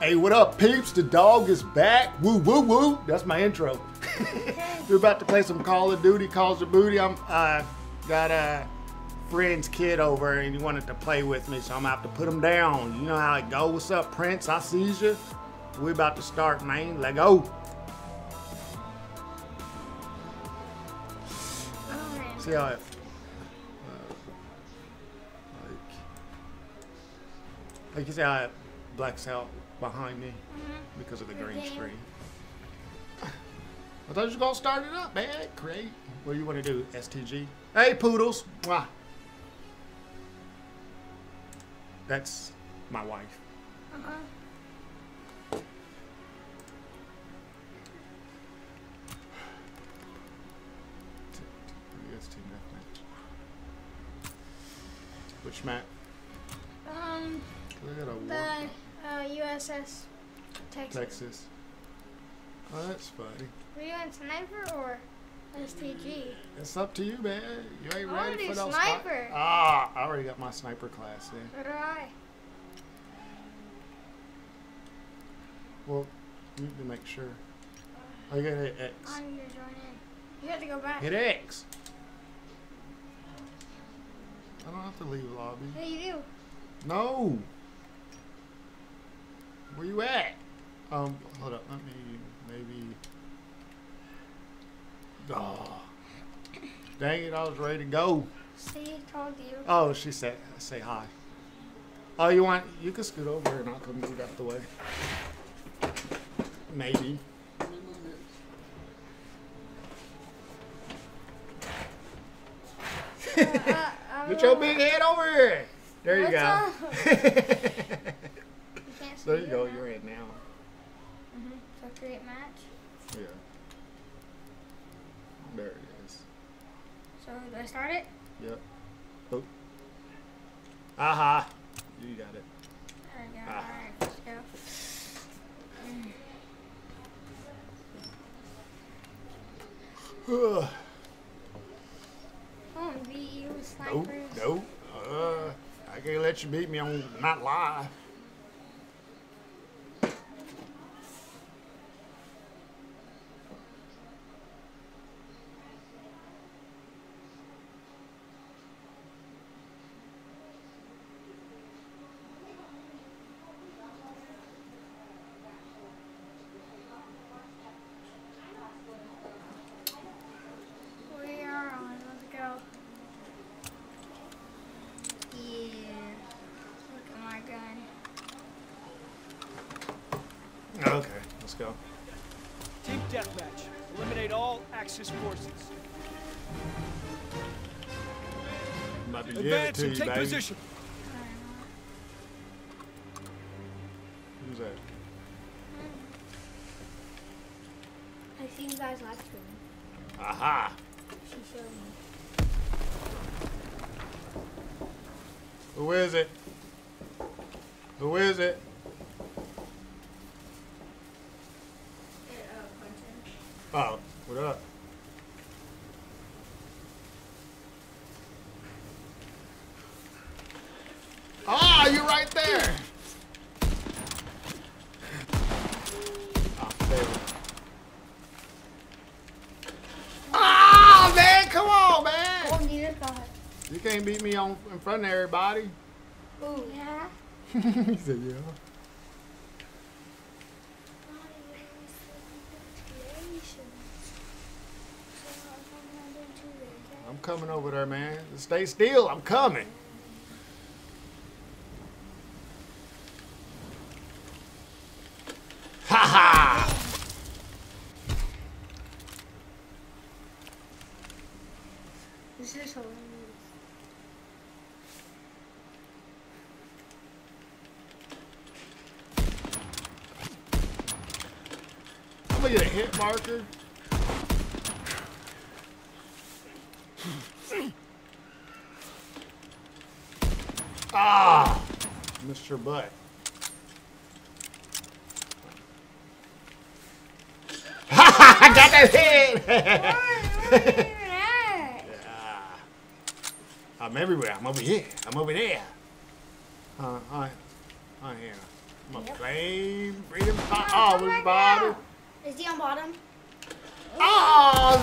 Hey, what up, peeps? The dog is back. Woo, woo, woo. That's my intro. We're about to play some Call of Duty, Calls of Booty. I'm got a friend's kid over, and he wanted to play with me, so I'm gonna have to put him down. You know how it goes. What's up, Prince? I sees you. We're about to start, man. Let go. See how it. Like you see how it blacks out behind me because of the green screen. I thought you were gonna start it up, man. Great. What do you want to do? STG. Hey, poodles. Mwah. That's my wife. Which map? USS Texas. Oh, that's funny. Were you on Sniper or STG? It's up to you, man. You ain't ready for those. Sniper. Ah, I already got my Sniper class in. So do I. Well, you need to make sure. Oh, you gotta hit X. I'm gonna join in. You have to go back. Hit X. I don't have to leave lobby. Yeah, you do. No. Where you at? Hold up. Let me maybe. Oh, dang it! I was ready to go. See, told you. Oh, she said, "Say hi." Oh, you want? You can scoot over, and I can move out the way. Maybe. Get your big head over here. There you go. So there you go, you're in now. So create match? Yeah. There it is. So do I start it? Yep. Boop. Aha. You got it. There we go. All right, let's go. Oh, be you snipers. Nope. I can't let you beat me on not live. Go. Team deathmatch. Eliminate all Axis forces. Advance and take position. Who's that? I see you guys live streaming. Aha! She showed me. Who is it? Who is it? Oh, what up? Ah, you're right there! Ah, man, come on, man! You can't beat me on in front of everybody. Oh, yeah? He said, yeah. I'm coming over there, man. Stay still. I'm coming. Ha ha! This is hilarious. I'm gonna get a hit marker. Ah, Mr. Butt. I got that hit. Where are you even at? I'm everywhere. I'm over here. I'm over there. Hi, Hannah. McLean, Freedom Pop. Oh, we right bottom. Is he on bottom? Oh,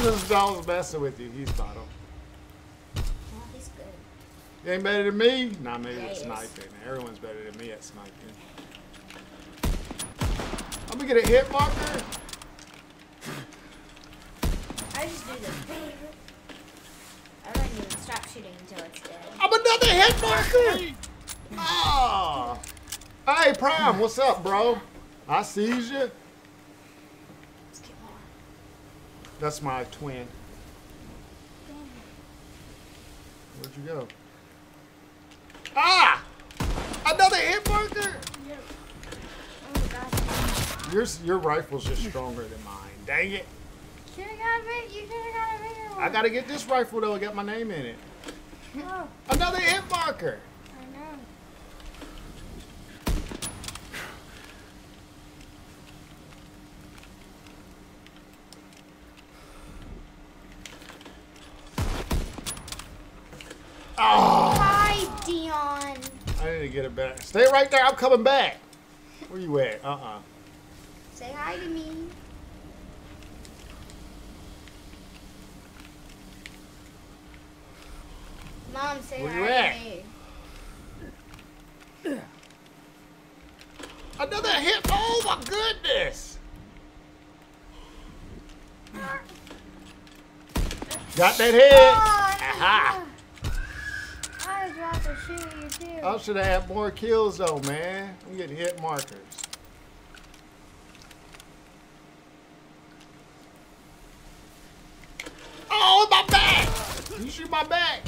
I was messing with you. He's bottom. Oh, he's good. You ain't better than me? Nah, maybe it's sniping. Everyone's better than me at sniping. I'm gonna get a hit marker. I just do this. I don't even stop shooting until it's dead. I'm another hit marker! Oh. Hey, Prime, what's up, bro? I sees you. Let's get more. That's my twin. Where'd you go? Ah! Another hit marker! Yep. Oh, gosh. Your rifle's just stronger than mine. Dang it. You could have got a bigger one. I gotta get this rifle though. I got my name in it. Oh. Another hit marker. I know. Oh. Hi, Dion. I need to get it back. Stay right there. I'm coming back. Where you at? Say hi to me. Mom, say hi to me. Another hit! Oh my goodness! Got that hit! Aha! I dropped a shoe, you too. I should have had more kills though, man. I'm getting hit markers. Oh, my back! You shoot my back!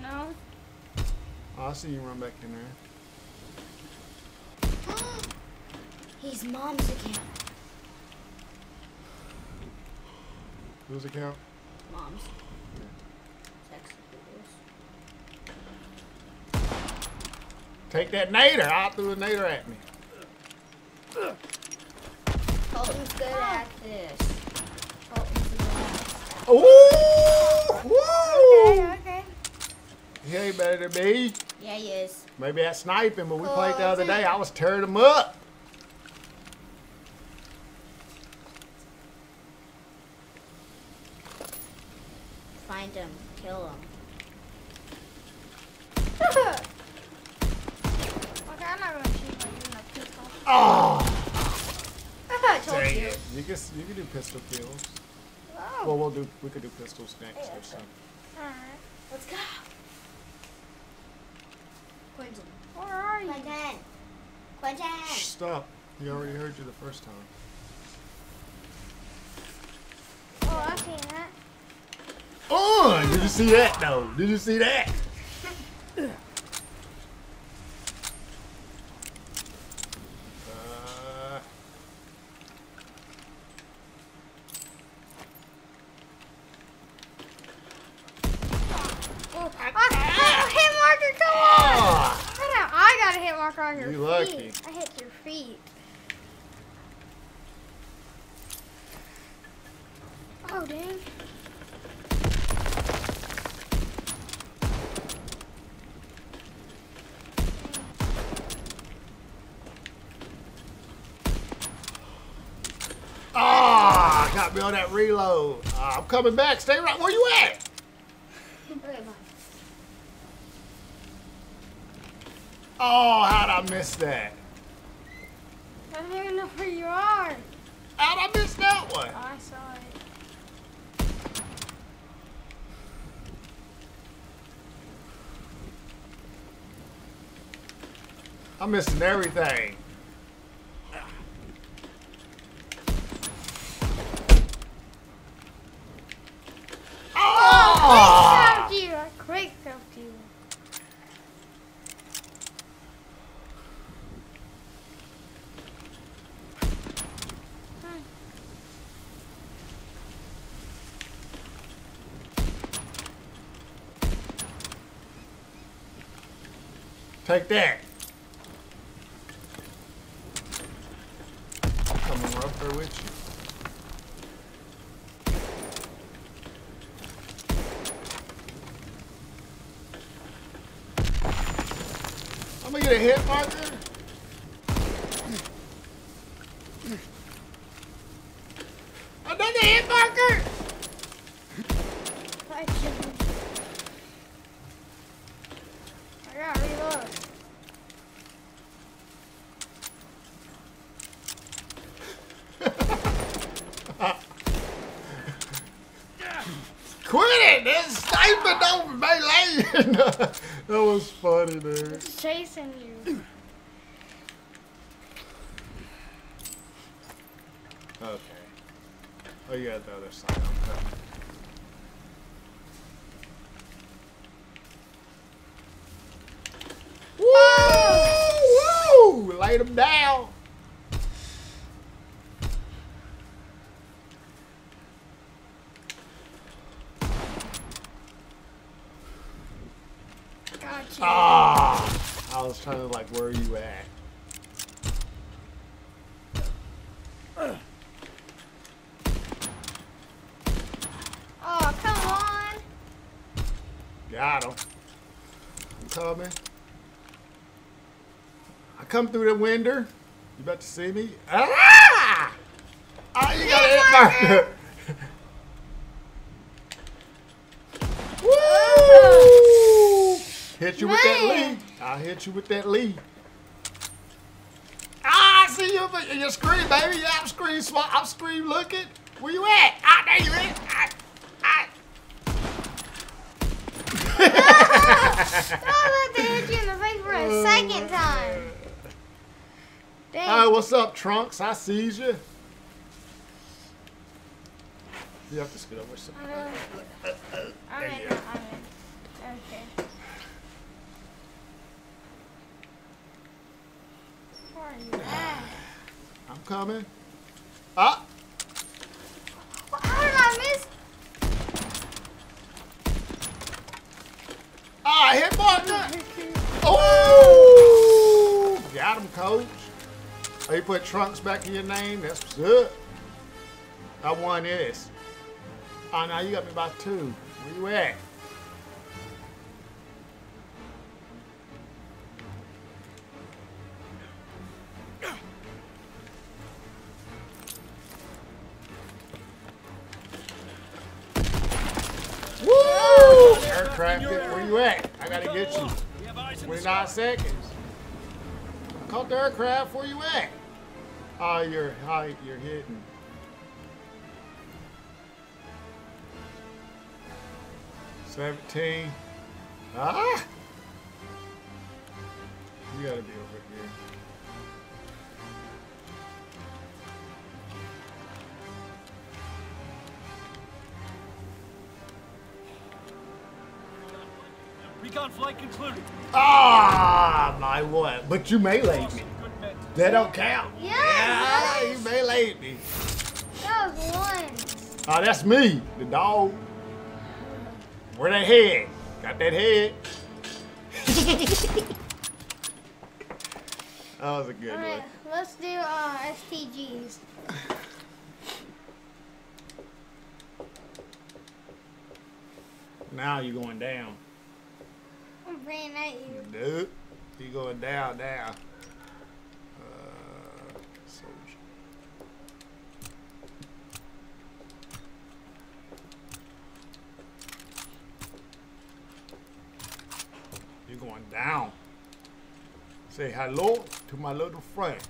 No. Oh, I see you run back in there. He's mom's account. Whose account? Mom's. Yeah. Take that nader! I threw a nader at me. Colton's good at this. Colton's good at this. Ooh! Woo! Okay. He ain't better than me. Yeah, he is. Maybe I snipe him, but we played the other day. I was tearing him up. Find him. Kill him. Okay, I'm not going to shoot by using a pistol. Oh! I told you. It. You can do pistol kills. Oh. Well, we could do pistols next or something. All right. Let's go. Quentin. Where are you? Quentin. Quentin. Shh, stop. He already heard you the first time. Oh, I seen that. Oh, did you see that though? Did you see that? On that reload. I'm coming back. Stay right where you at. Oh, how'd I miss that? I don't even know where you are. How'd I miss that one? I saw it. I'm missing everything. Take that. I'm coming up there with you. I'm gonna get a hit marker. That was funny, dude. It's chasing you. Okay. Oh, you got the other side. I'm coming. Woo! Woo! Light him down. Gotcha. Ah! I was trying to like, where are you at? Oh, come on! Got him. I'm coming. I come through the window. You about to see me? Ah! Oh, you got hit by. Hit you with that lead. I'll hit you with that lead. Ah, I see you in your screen, baby. Yeah, I'm screen smart. I'm screen looking. Where you at? Ah, there you at. I was about to hit you in the face for a second time. Dang. Hey, what's up, Trunks? I sees you. You have to scoot over something. I'm in. Okay. I'm coming. Ah! How did I miss? Ah, hit button! Oh! Got him, coach. Oh, you put Trunks back in your name? That's what's up. I won this. Oh, now you got me by 2. Where you at? Where you at? I gotta get you. 29 seconds. I caught the aircraft. Where you at? Oh, you're high. You're hidden. '17. Ah! You gotta be over here. Recon flight concluded. Ah, my what? But you meleeed me. That don't count. Yes, yeah, yes. You meleeed me. That was one. Oh, that's me, the dog. Where that head? Got that head. That was a good one. All right, let's do STGs. Now you're going down. I'm praying at you. Nope. You going down now. Soldier. You're going down. Say hello to my little friend.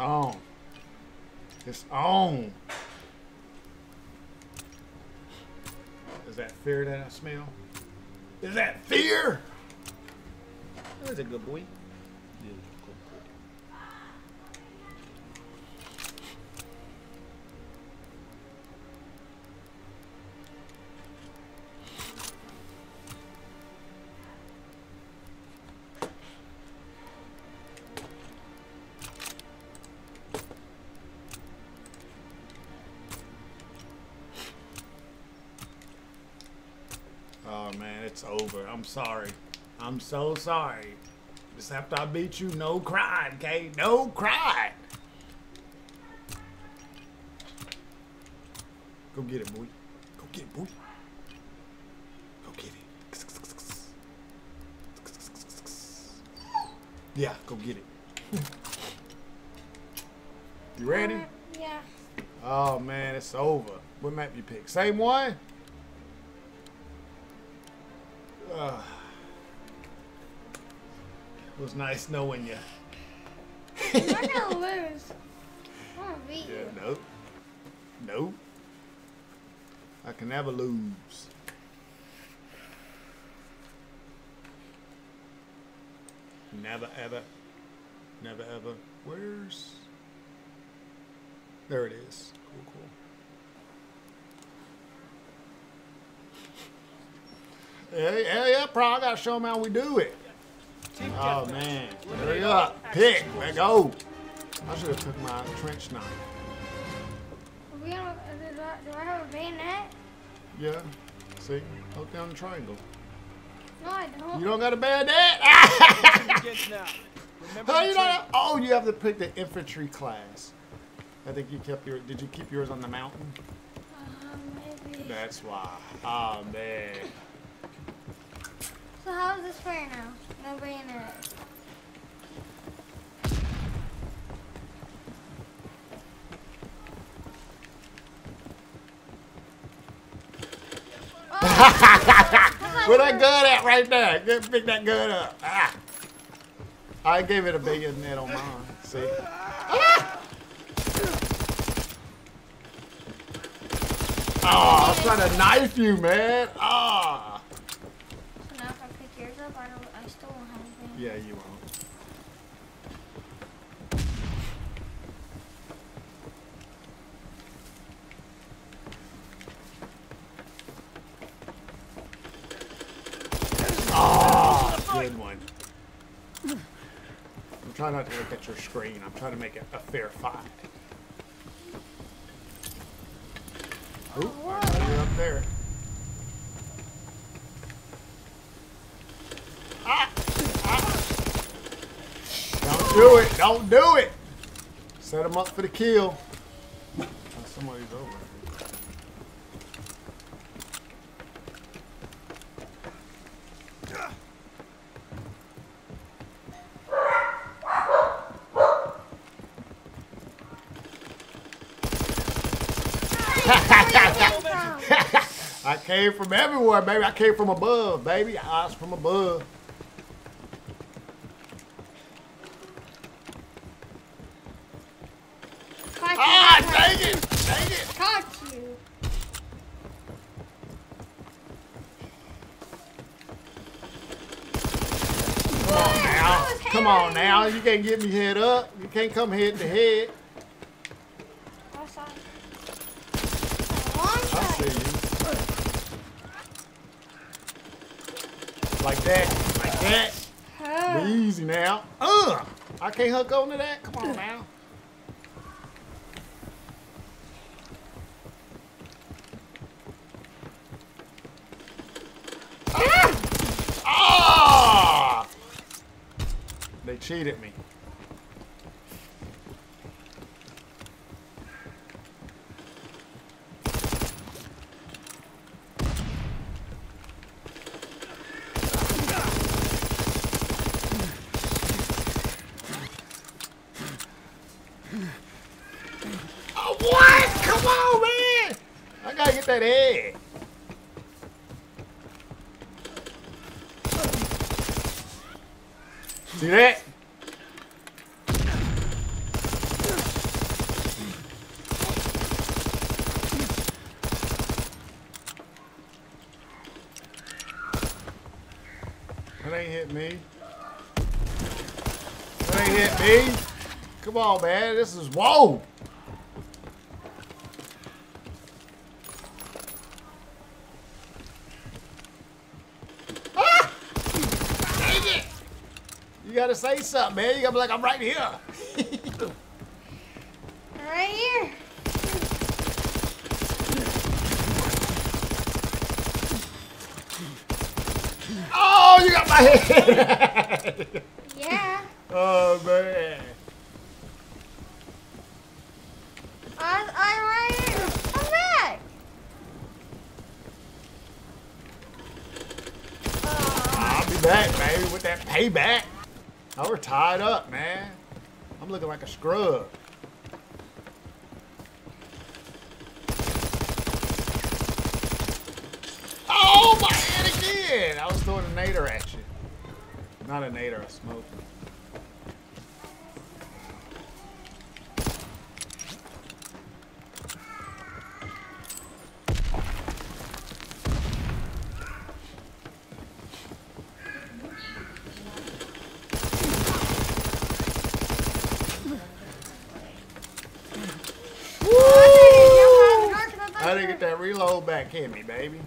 On. It's on. Is that fear that I smell? Is that fear? That's a good boy. Yeah, good over. I'm sorry. I'm so sorry. Just after I beat you, no crying, okay? No crying. Go get it, boy. Go get it, boy. Go get it. Yeah, go get it. You ready? Yeah. Oh, man, it's over. What map you pick? Same one? It was nice knowing you. I'm gonna lose. I'm gonna beat you. Yeah, nope. Nope. I can never lose. Never, ever. Never, ever. Where's... There it is. Cool, cool. Yeah, probably gotta show them how we do it. Oh man, hurry up, pick, let go. I should have took my trench knife. Do I have a bayonet? Yeah, see, look down the triangle. No, I don't. You don't got a bayonet? How you don't? Oh, you have to pick the infantry class. I think you kept your, did you keep yours on the mountain? Maybe. That's why, oh man. So how is this fair now? Nobody in it. Oh, where that gun at right there? Pick that gun up. Ah. I gave it a bayonet on mine. See? Ah. Oh, I was trying to knife you, man. Ah. Oh. I still won't have anything. Yeah, you won't. Oh, good one. I'm trying not to look at your screen. I'm trying to make it a fair fight. Oop, I got you up there. Don't do it. Don't do it. Set him up for the kill. Oh, somebody's over. I came from everywhere, baby. I came from above, baby. I was from above. You can't get me head up. You can't come head to head. I saw you. I see you. Like that. Like that. Be easy now. I can't hook onto that. Come on now. They cheated me. Oh, what? Come on, man! I gotta get that head. See that? That ain't hit me. That ain't hit me. Come on, man. This is, whoa. You gotta say something, man. You gotta be like, I'm right here. Right here. Oh, you got my died! Yeah. Oh, man. I'm right here. I'm back. I'll be back, baby, with that payback. Oh, we're tied up, man. I'm looking like a scrub. Oh, my head again. I was throwing a nader at you. Not a nader, a smoke. I didn't get that reload back in me, baby.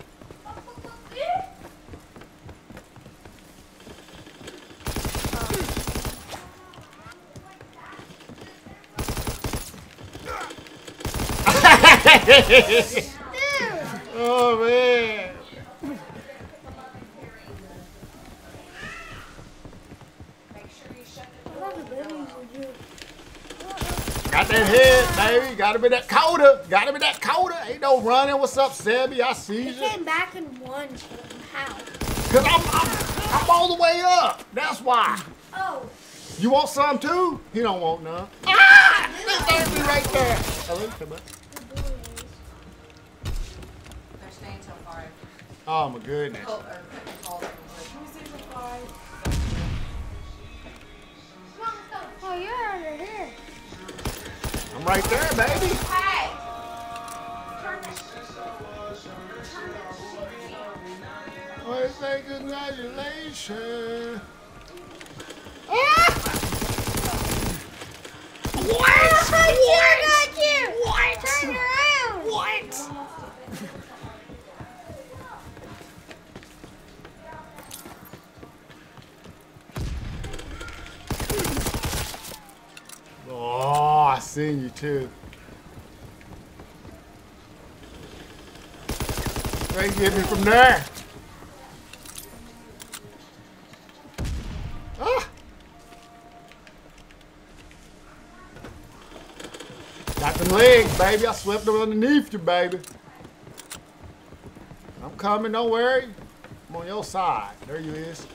Oh, man. Got that head, baby. Got him in that coda. Got him in that coda. Ain't no running. What's up, Sebby? I see you. He came back and won. How? Because I'm all the way up. That's why. Oh. You want some, too? He don't want none. Ah! That baby right there. Hello, come up. Oh my goodness. Oh, you're under here. I'm right there, baby. Hey. I want to say congratulations. What? Turn around. What? Oh, I seen you too. They get me from there. Ah! Got them legs, baby. I swept them underneath you, baby. I'm coming, don't worry. I'm on your side. There you is.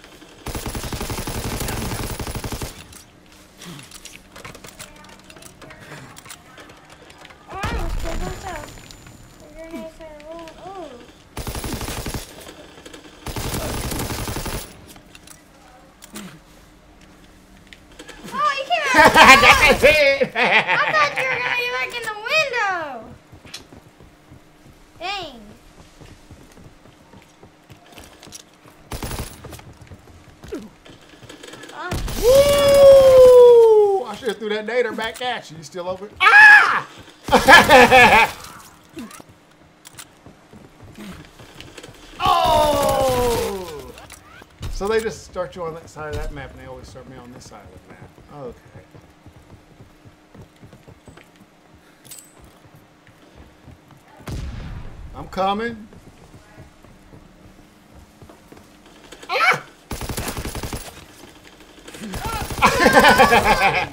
I thought you were gonna be back in the window. Dang. Woo! I should have threw that nader back at you. You still over? Ah! Oh! So they just start you on that side of that map, and they always start me on this side of the map. Okay. I'm coming. Ah! Oh,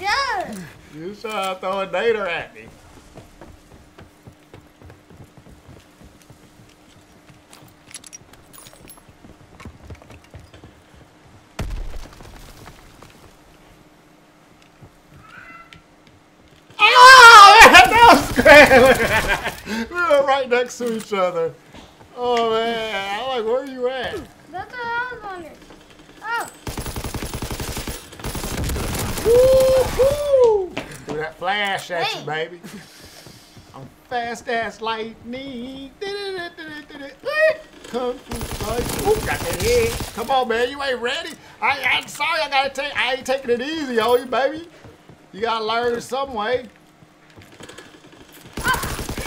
you saw I throw a nader at me. Oh, that was great. We were right next to each other. Oh man, I like, where are you at? That's what I was wondering. Oh. Woo-hoo! Threw that flash at you, baby. I'm fast as lightning. Kung Fu Fighter. Ooh, got that head. Come on, man, you ain't ready. I'm sorry, I ain't taking it easy on you, baby. You gotta learn it some way.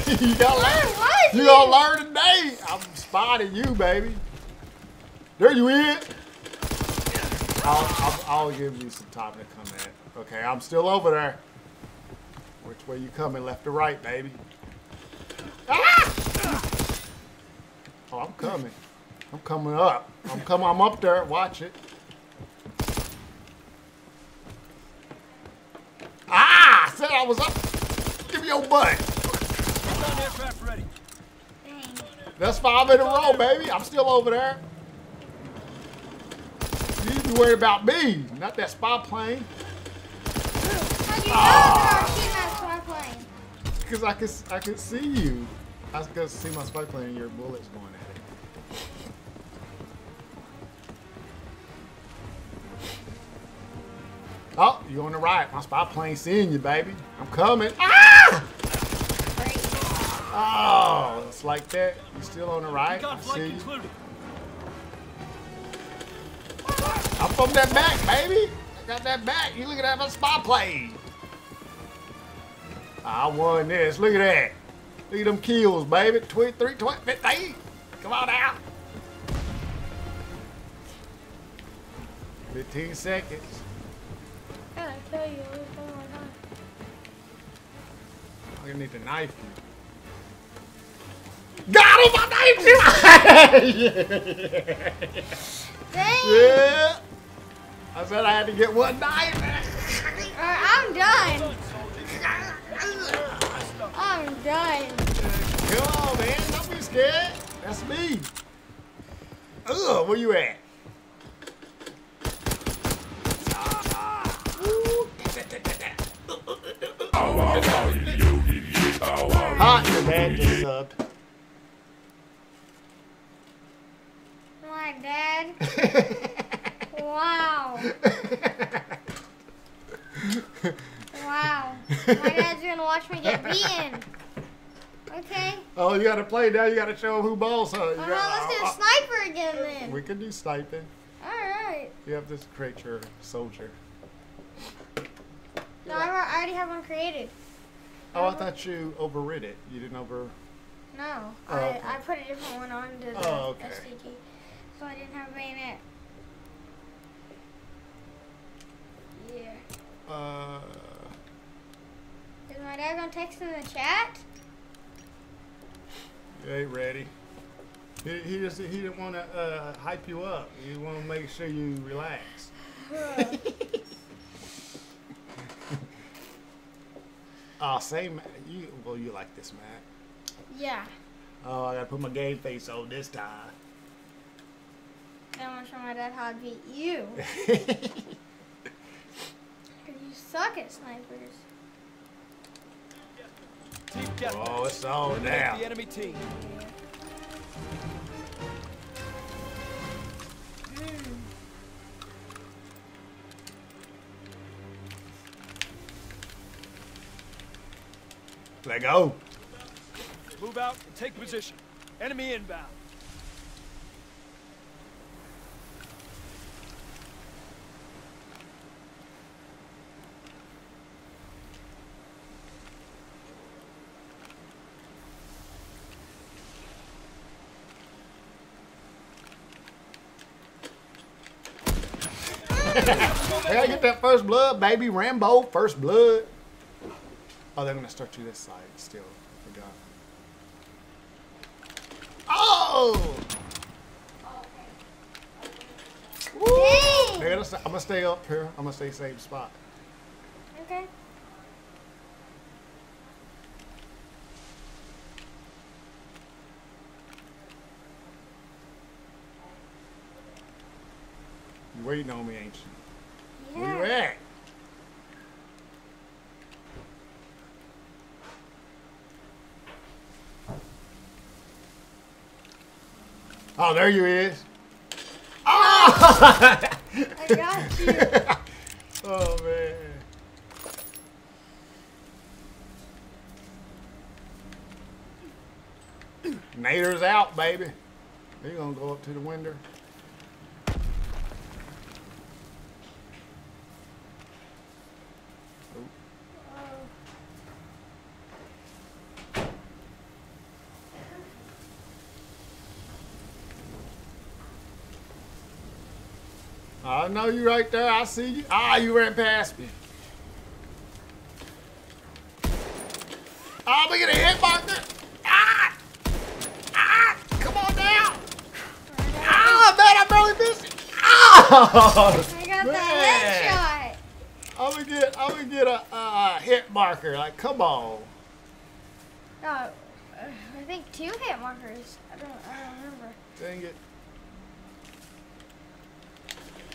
You gotta learn. You gotta learn today. I'm spotting you, baby. There you is. I'll give you some time to come at. Okay, I'm still over there. Which way you coming? Left or right, baby? Ah! Oh, I'm coming. I'm coming up. I'm up there. Watch it. said I was up. Give me your butt. That's 5 in a row, baby. I'm still over there. You need to worry about me, not that spy plane. How'd you know that I was shooting at spy plane? Because I could see you. I could see my spy plane and your bullets going at it. Oh, you on the right. My spy plane seeing you, baby. I'm coming. Ah! Oh, it's like that. You still on the right? I see you. I'm from that back, baby. I got that back. You looking at my spy plane. I won this. Look at that. Look at them kills, baby. 23, 20, 15. Come on out. 15 seconds. I tell you what's going on. I'm gonna need to knife you. Got him! I knifed him! Dang! Yeah! I said I had to get one knife. I'm done. I'm done. Come on, man. Don't be scared. That's me. Ugh, where you at? Hot, your dad just subbed. My dad? Wow. Wow. My dad's gonna watch me get beaten. Okay. Oh, you gotta play now. You gotta show him who balls her. Alright, let's do sniper again then. We can do sniping. Alright. You have to create your soldier. No, I already have one created. Oh, I thought you overrid it. You didn't over... No. Oh, okay. I put a different one on to the STG. So I didn't have a bayonet. Yeah. Is my dad going to text in the chat? You ain't ready. He didn't want to hype you up. He want to make sure you relax. Oh, same. You, well, you like this, Matt. Yeah. Oh, I gotta put my game face on this time. I wanna show my dad how I beat you. Because you suck at snipers. Oh, it's on now. The enemy team. Let go. Move out and take position. Enemy inbound. Gotta get that first blood, baby. Rambo, first blood. Oh, they're going to start you this side still. I forgot. Oh! Woo! Gonna I'm going to stay up here. I'm going to stay same spot. Okay. You waiting on me, ain't you? Yeah. Where you at? Oh, there you is. Oh! I got you. Oh, man. Nader's out, baby. They're going to go up to the window. I know you right there. I see you. Ah, you ran past me. Ah, we get a hit marker. Ah! Ah! Come on down. Ah, man, I barely missed it. Ah! I got that headshot. I'm gonna get a hit marker. Like, come on. No, I think 2 hit markers. I don't remember. Dang it.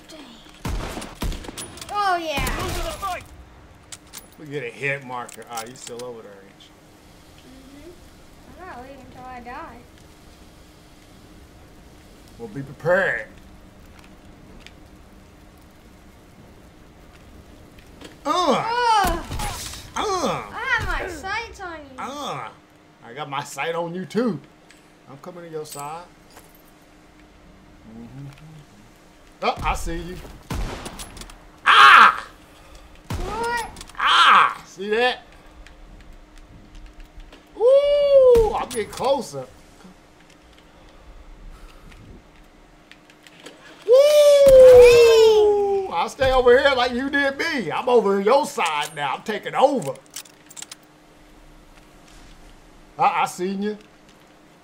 Dang. Oh yeah. We get a hit marker. Ah, you still over there, ain't you? Mm-hmm. I'm not leaving until I die. We'll be prepared. I have my sights on you. I got my sight on you too. I'm coming to your side. Mm-hmm. Oh, I see you. Ah! What? Ah! See that? Ooh! I'm getting closer. I'll stay over here like you did me. I'm over your side now. I'm taking over. I seen you.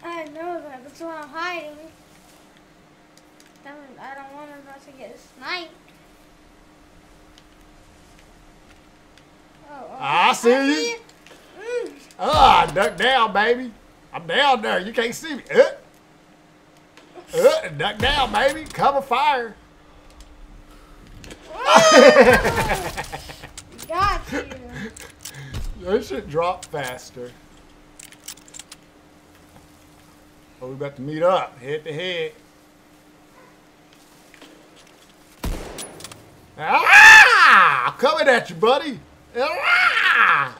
I know that. That's why I'm hiding. I don't want him not to get sniped. Oh, okay. I see you. I duck down, baby. I'm down there. You can't see me. Duck down, baby. Cover fire. Got you. They should drop faster. Oh, we about to meet up, head to head. Ah! Coming at you, buddy. Ah!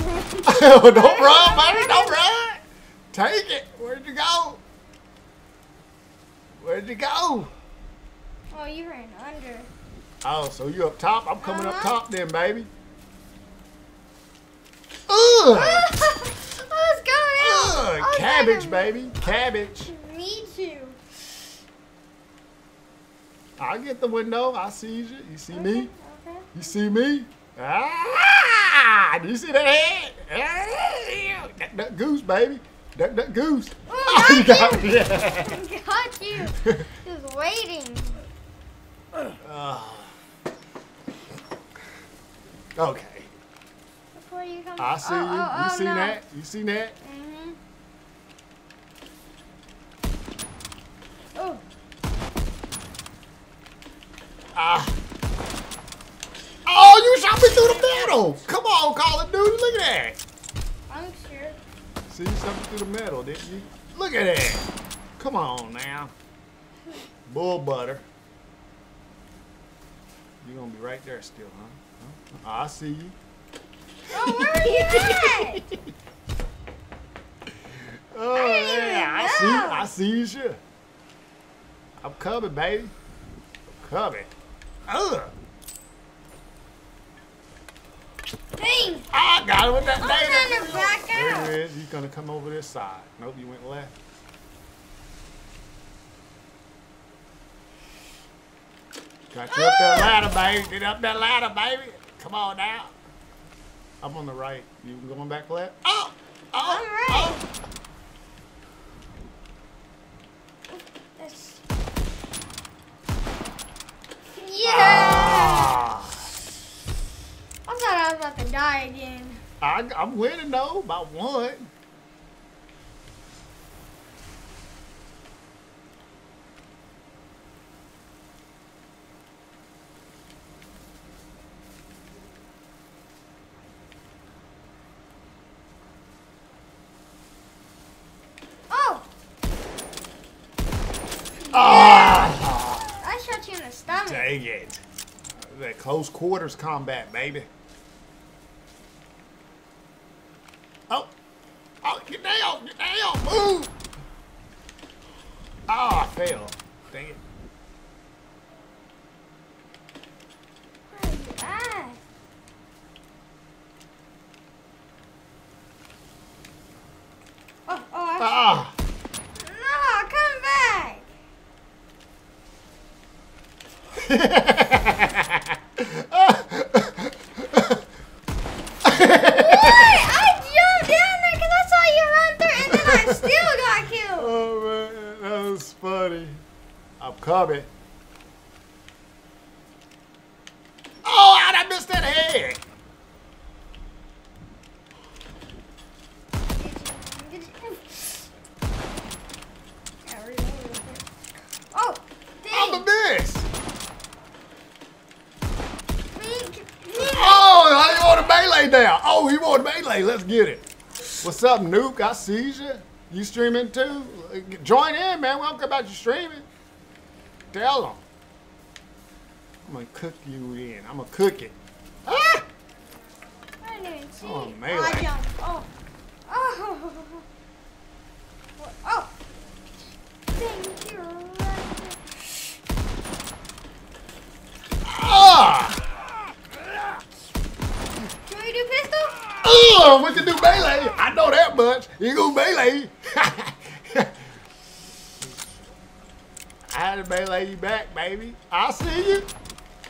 Don't run, buddy. Don't run. Take it. Where'd you go? Where'd you go? Oh, you ran under. Oh, so you up top? I'm coming up top then, baby. Ugh! What's going on? Ugh! Cabbage, baby. Cabbage. Me too. I get the window. I see you. You see me? Okay. You see me? Ah! Do you see that head? Duck, duck, goose, baby. Duck, duck, goose. Oh, you got me. Got you. Just waiting. Okay. Before you come, I see you. You seen that? You seen that? Mm-hmm. Oh. Ah. Oh, you shot me through the metal. Come on, Call of Duty. Look at that. I'm sure. See, you shot me through the metal, didn't you? Look at that. Come on now. Bull butter. You're going to be right there still, huh? I see you. Oh, where are you at? Oh, yeah. I see you, sure. I'm coming, baby. I'm coming. Ugh. Dang. I got him with that data. I'm trying to back out. There it is. He's going to come over this side. Nope, you went left. Got you up that ladder, baby. Get up that ladder, baby. Come on now. I'm on the right. You going back left? Oh! Oh! All right. Yeah! I thought I was about to die again. I'm winning, though, by 1. Dang it. That close quarters combat, baby. Oh. Oh, get down. Get down. Move. Ah, I fell. Dang it. Where are you at? Oh, oh. Ah. down. Oh, he won melee. Let's get it. What's up, Nuke? I see you. You streaming too? Join in, man. We don't care about you streaming. Tell them. I'm gonna cook you in. I'm gonna cook it. Ah! I didn't see. Oh, melee. Oh. Oh. Oh. Thank you. Ah! Can we do pistol? Oh, we can do melee. I know that much. You go melee. I had to melee you back, baby. I see you.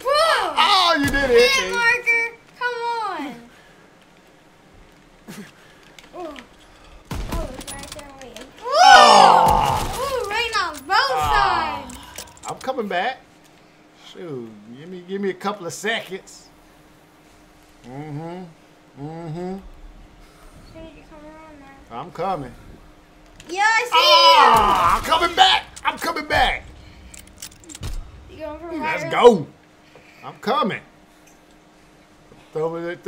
Whoa! Oh, you did it. Hit marker. Come on. Oh, it's right there waiting. Oh, right on both sides. I'm coming back. Shoot, give me a couple of seconds. Should you come around now? I'm coming. Yeah, I see you. I'm coming back. I'm coming back. You going for a Let's go. I'm coming. Throw that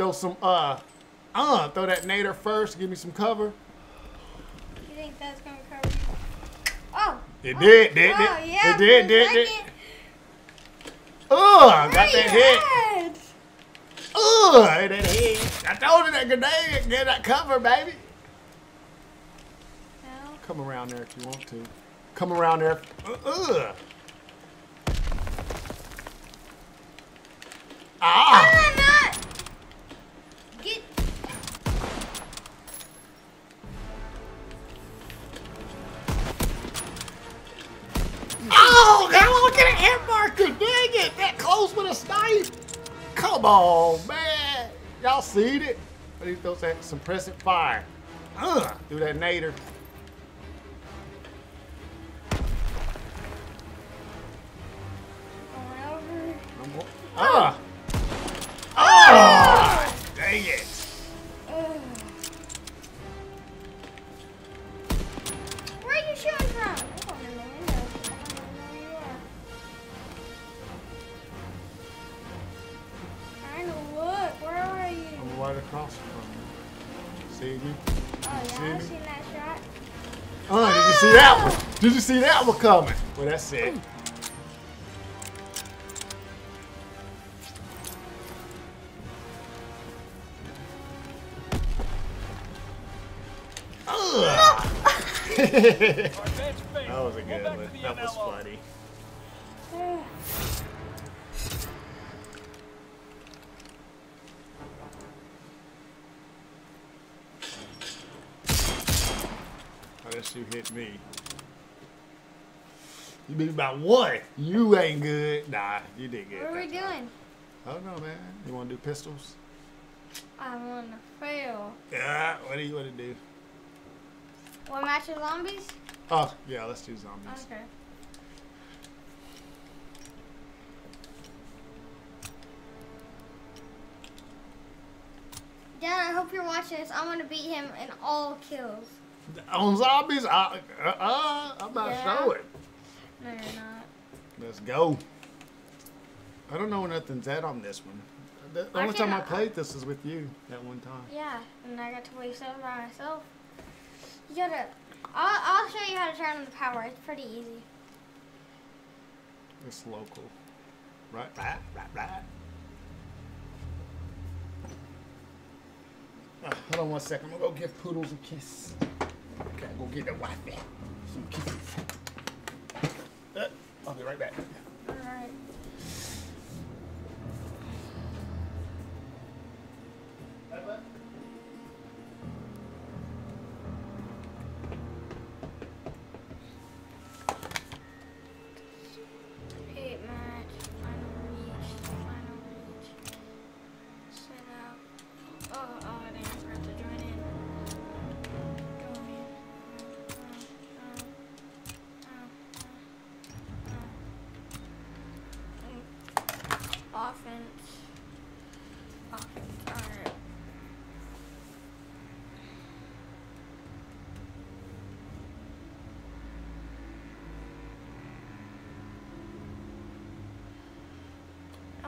nader first. Give me some cover. You think that's gonna cover you? Oh. It did, didn't it? Oh, yeah. It did. Oh, I got that hit. Oh, that hit. I told you that grenade get that cover, baby. No. Come around there if you want to. Come around there. Ah. I'm not. Get. Oh, I won't get a hit marker. Dang it. That close with a snipe. Come on, man. Y'all seen it? I need to throw that suppressive fire. Through that nader. Dang it. Where are you shooting from? Oh, in the window. I don't know where you are. Trying to look. Where are you? I'm right across from you. See me? Oh, yeah, I've seen that shot. Did you see that one? Did you see that one coming? Well, that's it. That was a good one. That was funny. Unless you hit me. You beat me by one. You ain't good. Nah, you did good. What are we doing? I don't know, man. You want to do pistols? I want to fail. Yeah, what do you want to do? What match of zombies? Oh, yeah, let's do zombies. Okay. Dad, I hope you're watching this. I want to beat him in all kills. On zombies? I'm not showing. No, you're not. Let's go. I don't know where nothing's at on this one. The only time I played this is with you, that one time. Yeah, and I got to waste up by myself. You gotta, I'll show you how to turn on the power. It's pretty easy. It's local. Right. Hold on one second. I'm gonna go give Poodles a kiss. Okay, go get the wifey some kisses. I'll be right back. All right. Bye-bye.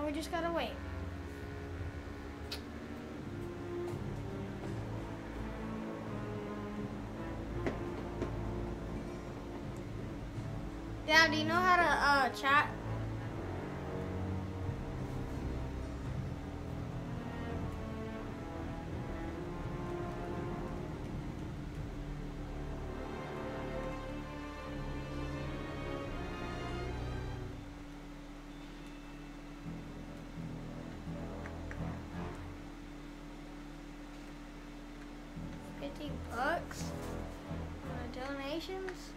We just gotta wait. Now, do you know how to chat? $50 donations.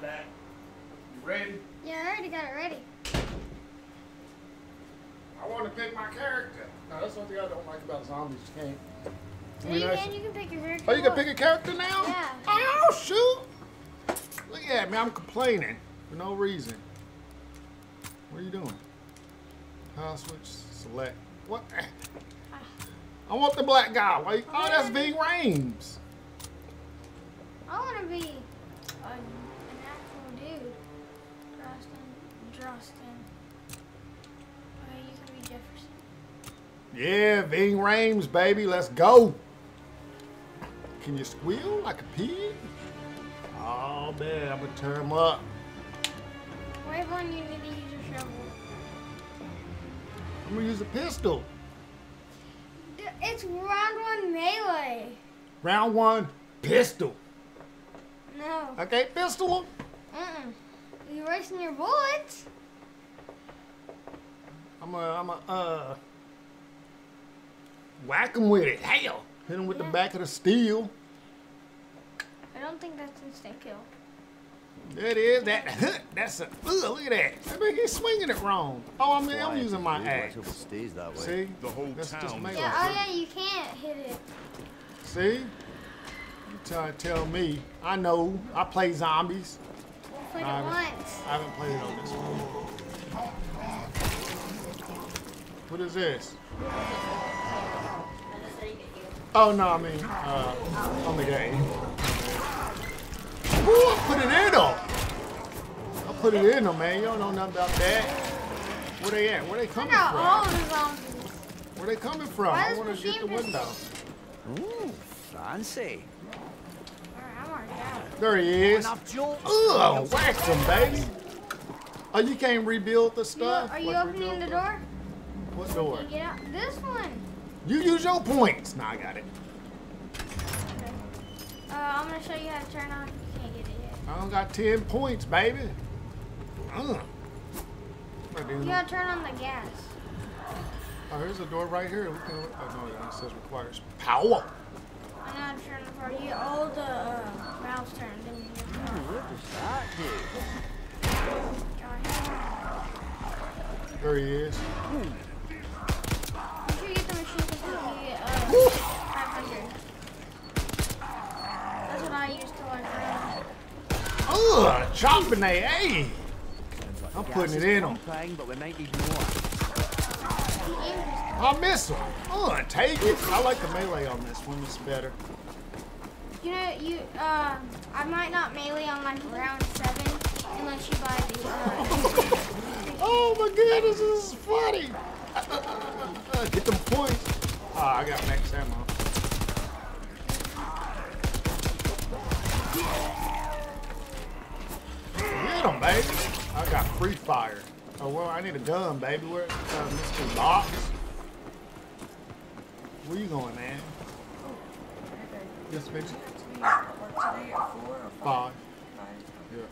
That. You ready? Yeah, I already got it ready. I want to pick my character. Now, that's one thing I don't like about zombies. You can't. Yeah, you can. You can pick your character. Oh, you can pick a character now? Yeah. Oh, shoot. Look at me. I'm complaining for no reason. What are you doing? I'll switch. Select. What? I want the black guy. Like, oh, that's Big Rames. I want to be... Yeah, Ving Rames, baby, let's go. Can you squeal like a pig? Oh man, I'm gonna turn him up. Why won't you need to use a shovel? I'm gonna use a pistol. It's round one melee. Round one pistol. No. Okay, pistol. You're wasting your bullets. I'm a whack him with it. Hell! Hit him with the back of the steel. I don't think that's instant kill. That is. That's a... look at that. I mean, he's swinging it wrong. Oh, I mean, I'm using my axe. See? The whole town. Yeah, oh, yeah, you can't hit it. See? You trying to tell me. I know. I play zombies. We'll play it once. I haven't played it on this one. What is this? Oh, no, I mean, on the game. Ooh, I put it in them. I put it in them, man. You don't know nothing about that. Where they at? Where they coming from? All the zombies. Where they coming from? I want to get the window. Ooh, fancy. All right, I'm already out. There he is. Ugh, whack him, baby. Oh, you can't rebuild the stuff? Are you opening the door? What door? Yeah, this one. You use your points. Nah, I got it. Okay. I'm going to show you how to turn on. You can't get it yet. I don't got 10 points, baby. You got to turn on the gas. Oh, here's a door right here. We can, oh, no, it says requires power. I know how to turn the power. You all the valves turned. What does that do? There he is. That's what I used to learn. Ugh, chopping they hey. I'm putting it in them. I miss them. Ugh, take it. I like the melee on this one. It's better. You know, you I might not melee on like round 7 unless you buy these. Oh my goodness, this is funny. Get them points. Ah, I got max ammo. Get him, baby. I got free fire. Oh, well, I need a gun, baby. Where Mr. Box? Where you going, man? Yes, baby. 5. Yeah.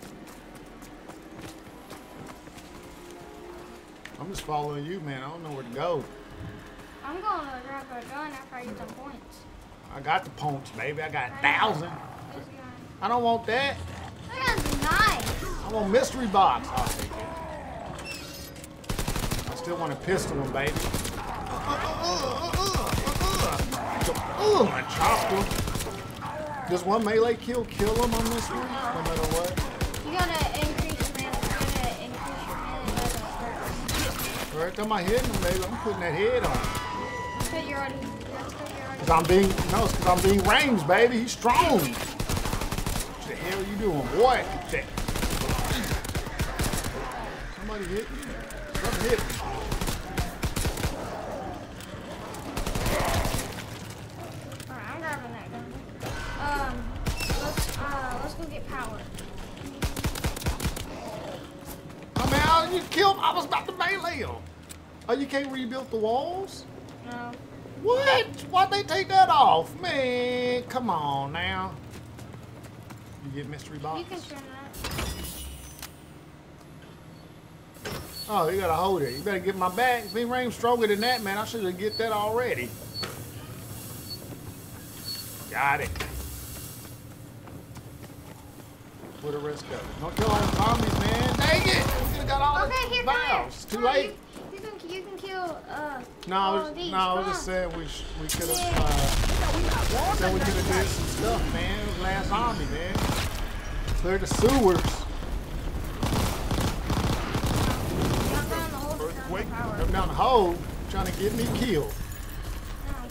I'm just following you, man. I don't know where to go. I'm going to drop a gun after I get some points. I got the points, baby. I got 1,000. I don't want that. That is nice. I want mystery box. I'll take it. I still want a pistol, baby. I chopped him. Does one melee kill him on this one? No matter what. You gotta increase your mana. Alright, am I hitting him, baby? I'm putting that head on. That's you're already. Cause I'm being ranged, baby. He's strong. What the hell you doing, boy? Get that. Somebody hit me. Something hit me. Alright, I'm grabbing that gun. Let's go get power. I'm out and you killed him. I was about to melee him. Oh, you can't rebuild the walls? No. What? Why'd they take that off? Man, come on now. You get mystery box. You can turn that. Oh, you gotta hold it. You better get my back. Me range stronger than that, man. I should have get that already. Got it. Where the rest go? Don't kill all the zombies, man. Dang it! We should've got all the vials. Too late. You can kill. No, I was just saying we could have. So we could have did some stuff, man. It was last zombie, man. Clear the sewers. Earthquake. Come down the hole, trying to get me killed. No.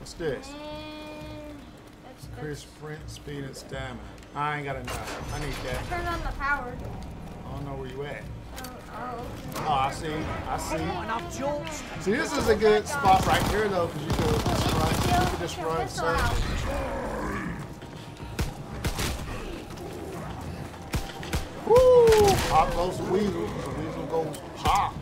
What's this? Chris Sprint, speed, and stamina. I ain't got enough. I need that. Turn on the power. I don't know where you at. Oh, I see. I see. See, this is a good spot right here, though, because you can just run. You can just run. Woo! Pop those weasels. The weasel goes pop.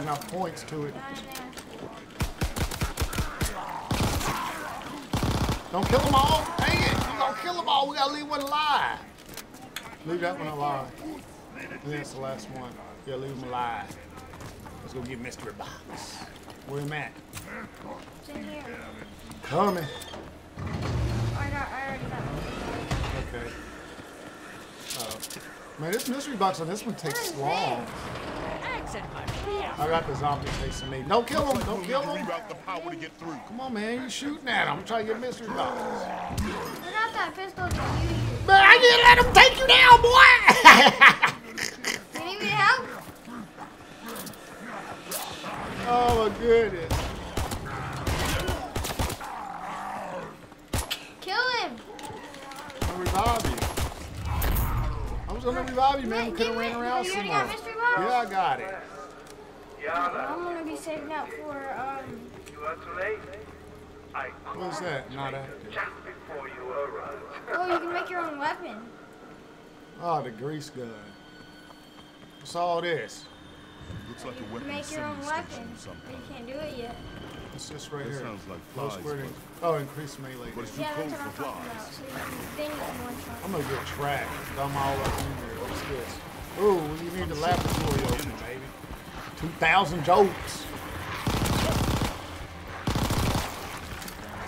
Enough points to it. Don't kill them all. Dang it. You're gonna kill them all. We gotta leave one alive. Leave that one alive. And that's the last one. Yeah, leave them alive. Let's go get mystery box. Where am I at? It's in here. Coming. I already got it. Okay. Man, this mystery box on this one takes long. I got the zombie chasing me. Don't kill him. Don't kill him. Come on, man. You shooting at him. I'm trying to get mystery box. They're not that pistol to you. Man, I didn't let him take you down, boy. You need me to help? Oh, my goodness. Kill him. I'm reviving. I was going to revive you, man. We could have ran around some more. Yeah, I got it. I'm gonna be saving up for You are too late. What's that? Not active. Oh, you can make your own weapon. Oh, the grease gun. What's all this? Looks like a weapon. Make your own weapon. But you can't do it yet. It's just right here. Sounds like flies. Oh, increase melee. But it's too cold for flies. I'm gonna get tracked. I'm all up in here. What's this? Ooh, you need the laboratory open, baby. 2,000 jokes.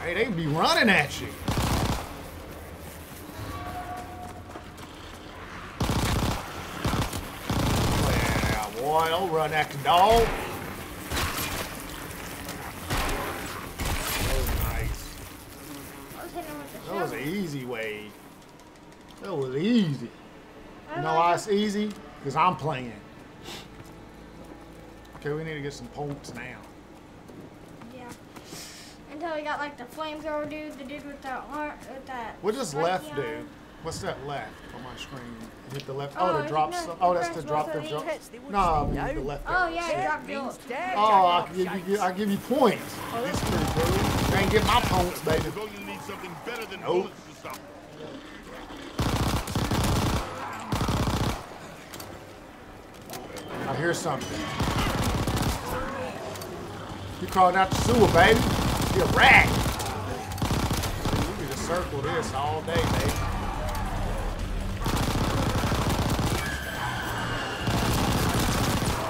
Hey, they be running at you. Yeah, boy, don't run at the dog. That was nice. That was an easy way. That was easy. You know why it's easy? Because I'm playing. Okay, we need to get some points now. Yeah. Until we got like the flamethrower dude, the dude with that. What does left do? What's that left on my screen? Hit the left. Oh, the drop. Oh, that's the drop. The jump. No, I mean the left. Oh yeah, drop jump. Oh, I give you points. Oh, that's pretty good. Ain't get my points, baby. You need something better than bullets to stop. I hear something. You calling out the sewer, baby? You a rat. We can circle this all day, baby.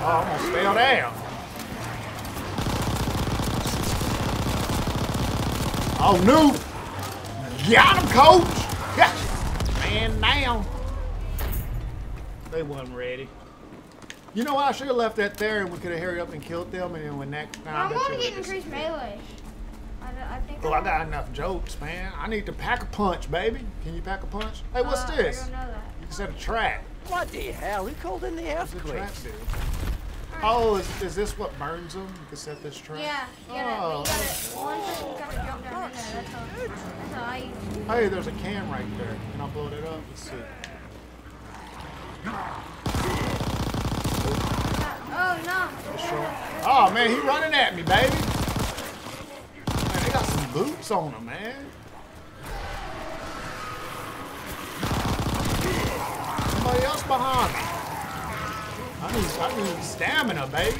Oh, I'm gonna spell down. Oh, no. Got him, coach. Gotcha. Man down. They wasn't ready. You know, I should have left that there, and we could have hurried up and killed them. And then when next time, I want to get increased melee. I think. Oh, I got enough jokes, man. I need to pack a punch, baby. Can you pack a punch? Hey, what's this? I don't know that. You can set a trap. What the hell? He called in the earthquake. What's the trap do? Right. Oh, is this what burns them? You can set this trap. Yeah. You gotta jump down in there. That's all I use. Hey, there's a can right there. Can I blow that up? Let's see. Oh, no. Sure. Oh, man, he running at me, baby. Man, they got some boots on him, man. Somebody else behind me. I need stamina, baby.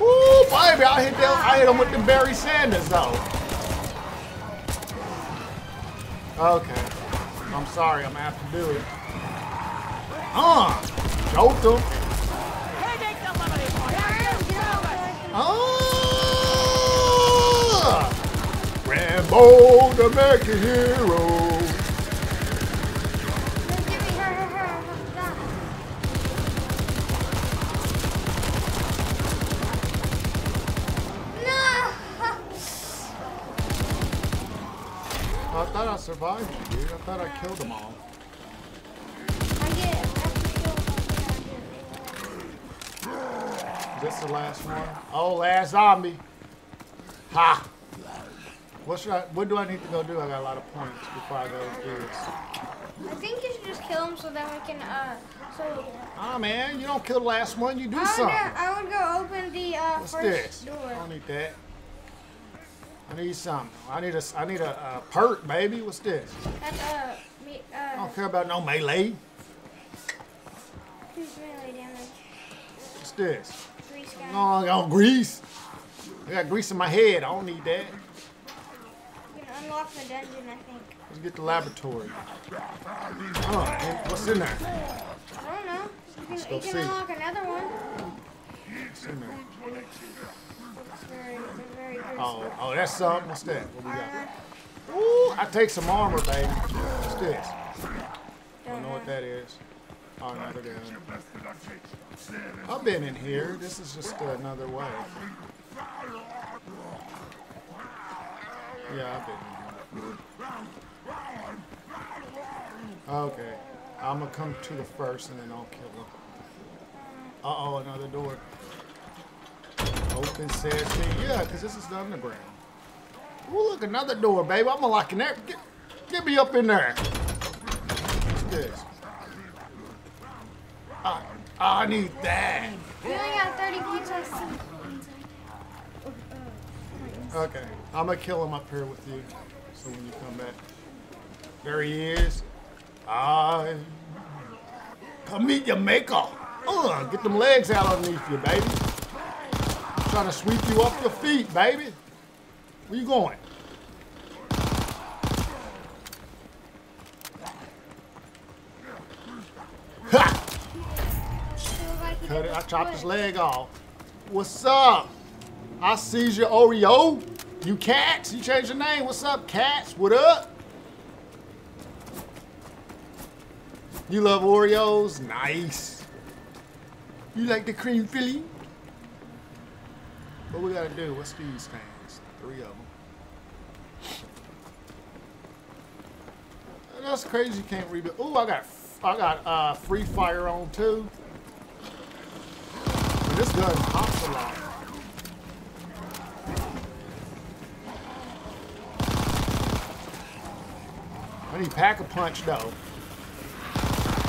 Woo, baby, I hit him with the Barry Sanders, though. Okay. I'm sorry, I'm gonna have to do it. Joked him. Rambo the mega hero. Survived you, dude. I thought I killed them all. I did. Is this the last one? Oh, last zombie. Ha! What do I need to go do? I got a lot of points before I go do this. I think you should just kill him so that we can, Ah, man, you don't kill the last one, you do something. I would go open the, first door. I don't need that. I need something. I need a perk, baby. What's this? That's I don't care about no melee. 2 melee damage. What's this? Grease. No, I got grease. I got grease in my head. I don't need that. You can unlock the dungeon, I think. Let's get the laboratory. Oh, what's in there? I don't know. You can unlock another one. What's in there? Oh, that's something. What's that? What we got? Ooh, I take some armor, baby. What's this? I don't know what that is. Oh, another gun. I've been in here. This is just another way. Yeah, I've been in here. Okay. I'm going to come to the first and then I'll kill him. Uh-oh, another door. Open says, yeah, because this is the underground. Ooh, look, another door, baby. I'm unlocking that. Get me up in there. What's this? I need that. You only got 30 points, I see. Okay, I'm going to kill him up here with you. So when you come back. There he is. Come meet your maker. Get them legs out underneath you, baby. Trying to sweep you off your feet, baby. Where you going? Ha! Cut it. I chopped his leg off. What's up? I sees your Oreo. You cats? You changed your name. What's up, cats? What up? You love Oreos? Nice. You like the cream filling? What we gotta do? What's these things? 3 of them. That's crazy. You can't rebuild. Oh, I got free fire on too. This gun pops a lot. I need Pack-a-Punch though.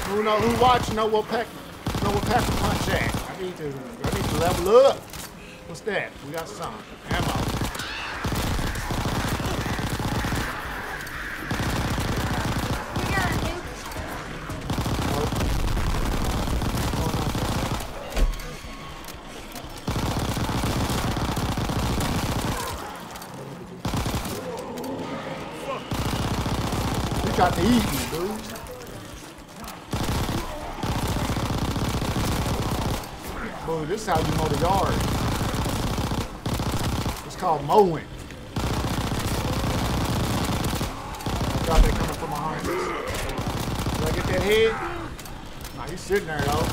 Who know who watch know what Pack-a-Punch at. I need to level up. What's that? We got some ammo. Got the easy, dude. Boy, this is how you mow the yard. It's called mowing. God, they coming from behind us. Did I get that head? Nah, he's sitting there, though.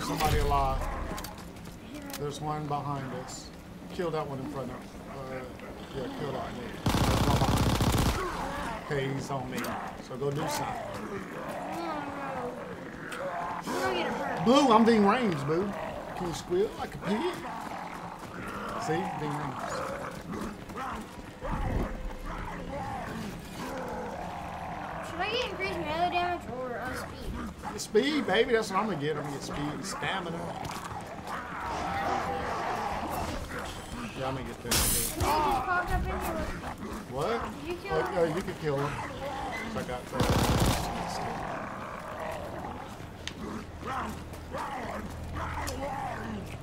Somebody alive. There's one behind us. Kill that one in front of us. Yeah, kill that one. Okay, he's on me. So go do something. Blue, I'm being ranged, boo. Can you squeal like a pig? See? Being ranged. Should I get increased melee damage or speed? Speed, baby, that's what I'm gonna get. I'm gonna get speed and stamina. Yeah, I'm gonna get this. What? You kill him? You can kill him. So I got that.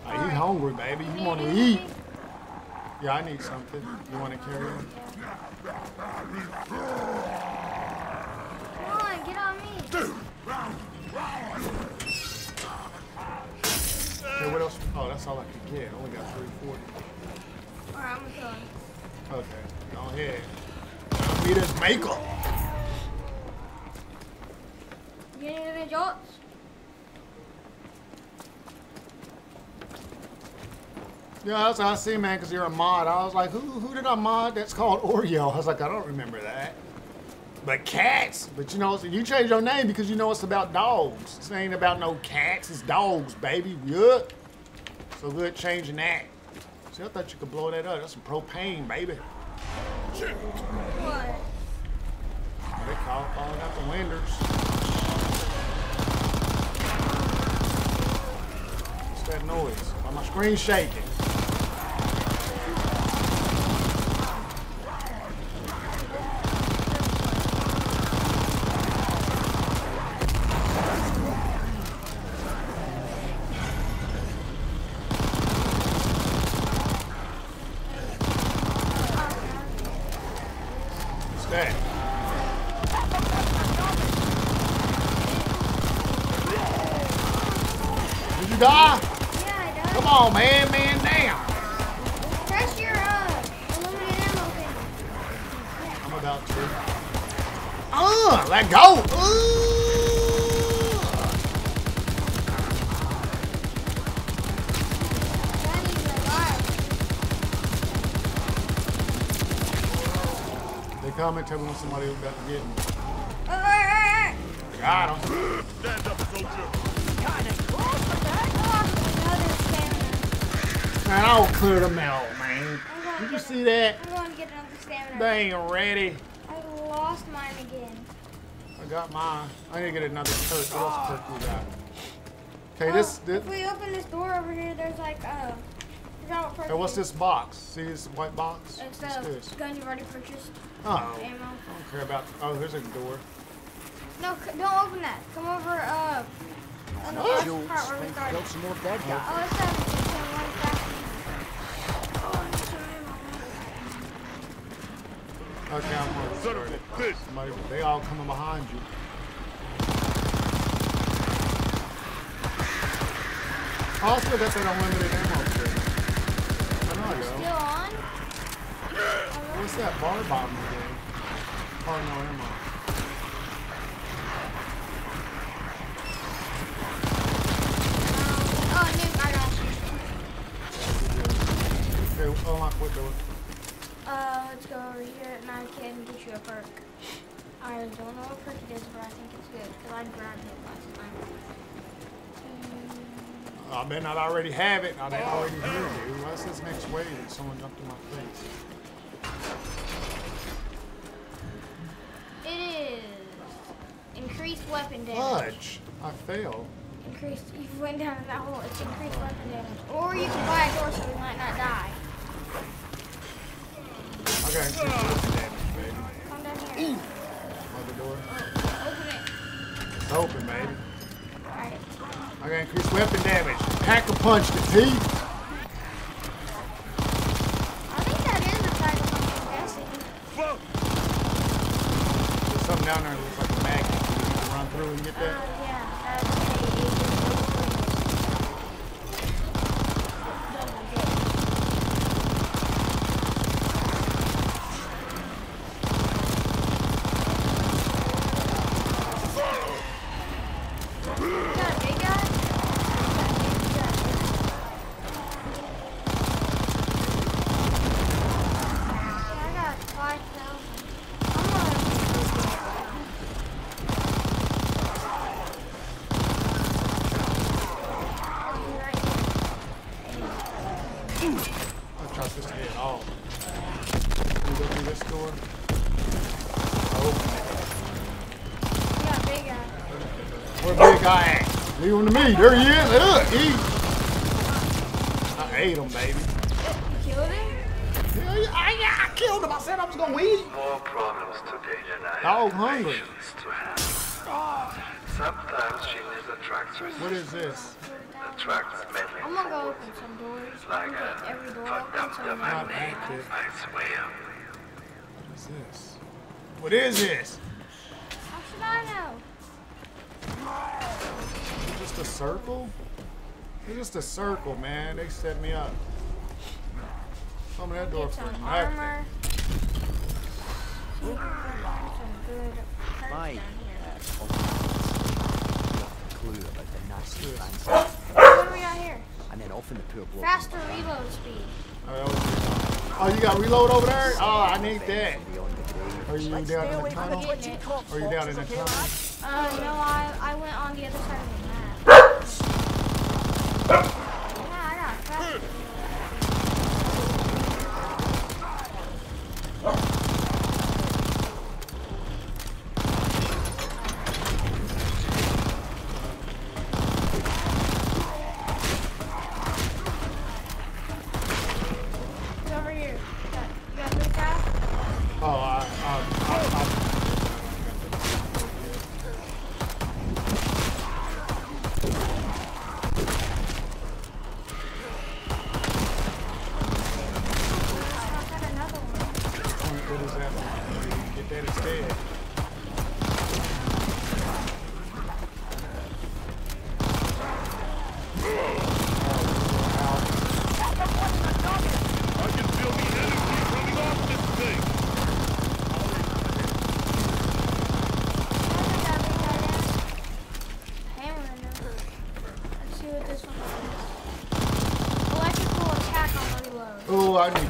Are you hungry, baby? You want to eat? Yeah, I need something. You want to carry him? Come on, get on me. Dude. Okay, what else? Oh, that's all I could get. I only got 340. Alright, I'm going. Okay, go ahead. I'll beat his makeup. You need any jolts? Yeah, that's what I see, man, because you're a mod. I was like, who did I mod? That's called Oreo. I was like, I don't remember that. But cats, but you know, you change your name because you know it's about dogs. This ain't about no cats, it's dogs, baby. Yuck. So good changing that. See, I thought you could blow that up. That's some propane, baby. What? Oh, they call falling out the windows. What's that noise? Oh, my screen's shaking. Comment, tell me when somebody was about to get me. Got him. Stand up, soldier. Man, I'll clear them out, man. Did you see that? I'm going to get another stamina. They ain't ready. I lost mine again. I got mine. I need to get another perk. What else perk we got? Okay, this. If we open this door over here, there's like Hey, what's this box? See this white box? It's a gun you've already purchased. Oh. Ammo. I don't care about. Oh, there's a door. No, don't open that. Come over. On the last part where we started. Some more bad guys. Oh, it's that. Okay, I'm going to start it. Somebody, they all coming behind you. Also, that's an unlimited ammo. Still on? What's that bar bomb again? Oh, no ammo. Oh, new guard option. Okay, unlock what door? let's go over here and I can get you a perk. I don't know what perk it is, but I think it's good because I grabbed it last time. I may not already have it. I may already hear it. What's this next wave that someone jumped in my face? It is increased weapon damage. Fudge! I failed. Increased. You went down in that hole. It's increased weapon damage. Or you can buy a door so you might not die. Okay. Come down here. Other door. Open it. It's open, baby. Alright. I got increased weapon damage. Pack a punch to T. I think that is a pack a punch to Cassie. There's something down there that looks like a magnet. You can run through and get that. Yeah. There he is. Look, I ate him, baby. You killed him? Yeah, I killed him. I said I was gonna eat. More problems today than I have hungry. To have. Oh. Sometimes she needs a tractor. What is this? The tractor made me I'm gonna go open some doors. Like every door opens up. What is this? What is this? How should I know? Just a circle? It's just a circle, man. They set me up. Open that door for me. Armor. Some good perks down here. What do we got here? Faster reload speed. Oh, you got reload over there? Oh, I need that. Are you down in the tunnel? Are you down in the tunnel? No, I went on the other side of the map. Yeah, I got faster.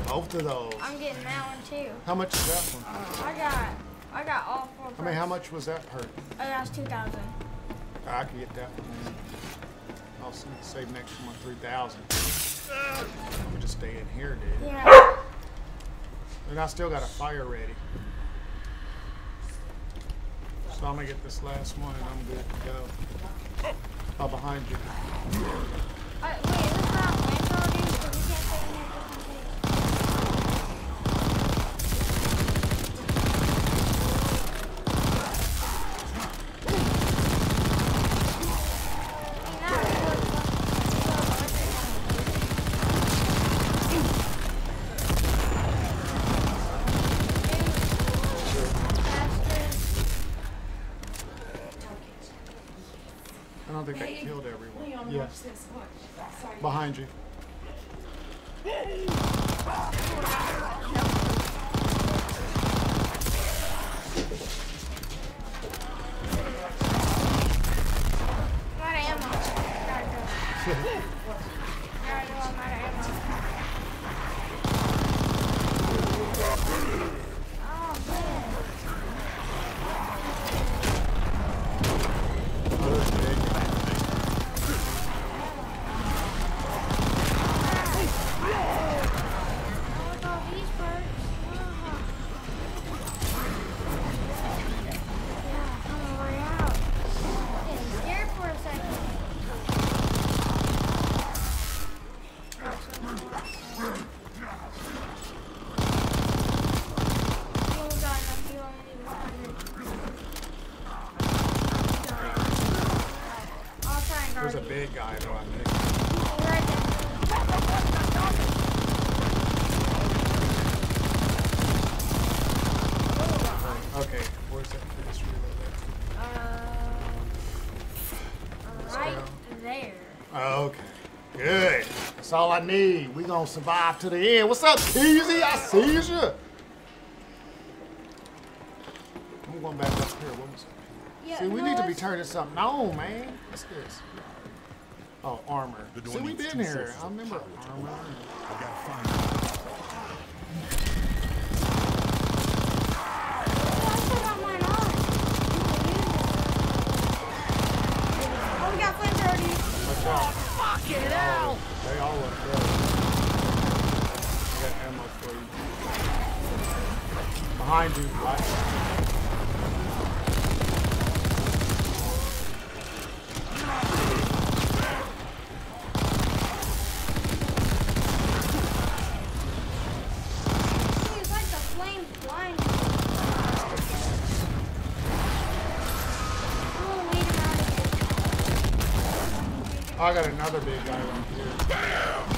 Both of those. I'm getting that one too. How much is that one? I got all four. Perks. I mean, how much was that perk? Oh, that was 2,000. I can get that one. I'll save an extra 3,000. I'm gonna just stay in here, dude. Yeah. And I still got a fire ready, so I'm gonna get this last one and I'm good to go. Oh, behind you. Wait. Yes. Behind you. I'm out of ammo. There's a big guy though, I think. Okay, where's that finish reload? Right there. Okay. Good. That's all I need. We gonna survive to the end. What's up, Teasy? I see you. I'm going back up here. What was it? Yeah, see, we need to be turning something on, man. What's this? Oh, armor. See, we've been here. I remember armor. I gotta find it. Behind you, right? It's like the flame flying. Oh, I got another big guy right here. Damn.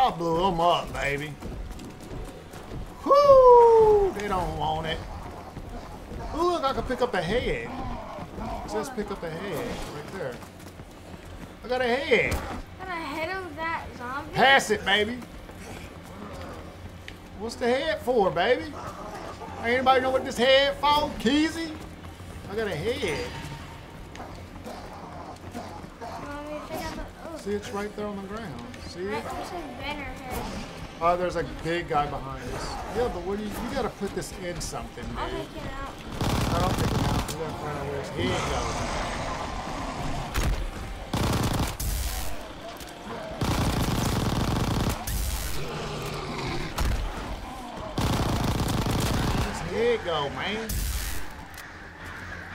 I blew them up, baby. Whoo! They don't want it. Ooh, look, I can pick up a head. Just pick up a head right there. I got a head. Got a head of that zombie? Pass it, baby. What's the head for, baby? Anybody know what this head for? Keezy? I got a head. See, it's right there on the ground. See it? Oh, there's a big guy behind us. Yeah, but what do you gotta put this in something, dude. I'll take it out. I don't think it out. You gotta find out where his head goes. Where's his head go, man?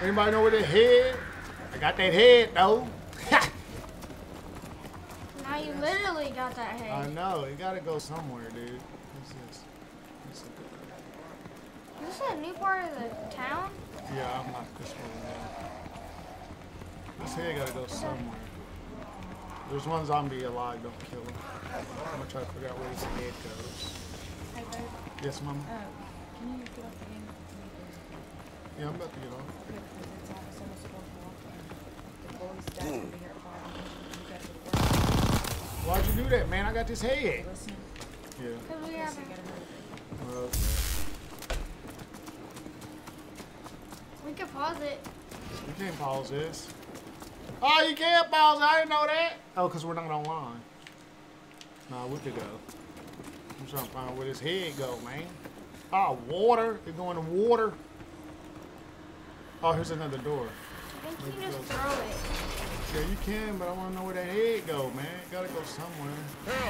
Anybody know where the head? I got that head, though. You literally got that head. I know. You gotta go somewhere, dude. What's this? Is this a new part of the town? Yeah, I'm not this one. This head gotta go somewhere. There's one zombie alive. Don't kill him. I'm gonna try to figure out where his head goes. Hey, babe. Yes, Mama? Can you get off the game? Yeah, I'm about to get off. Yeah, because it's almost supposed to walk in. The boys died over here. Why'd you do that, man? I got this head. Listen. Yeah. Cause we haven't. We can pause it. You can't pause this. Oh, you can't pause it. I didn't know that. Oh, because we're not online. Nah, we could go. I'm trying to find out where this head go, man. Oh, water. You're going to water. Oh, here's another door. I think you just throw it. Yeah, you can, but I want to know where that head go, man. It gotta go somewhere. Hell!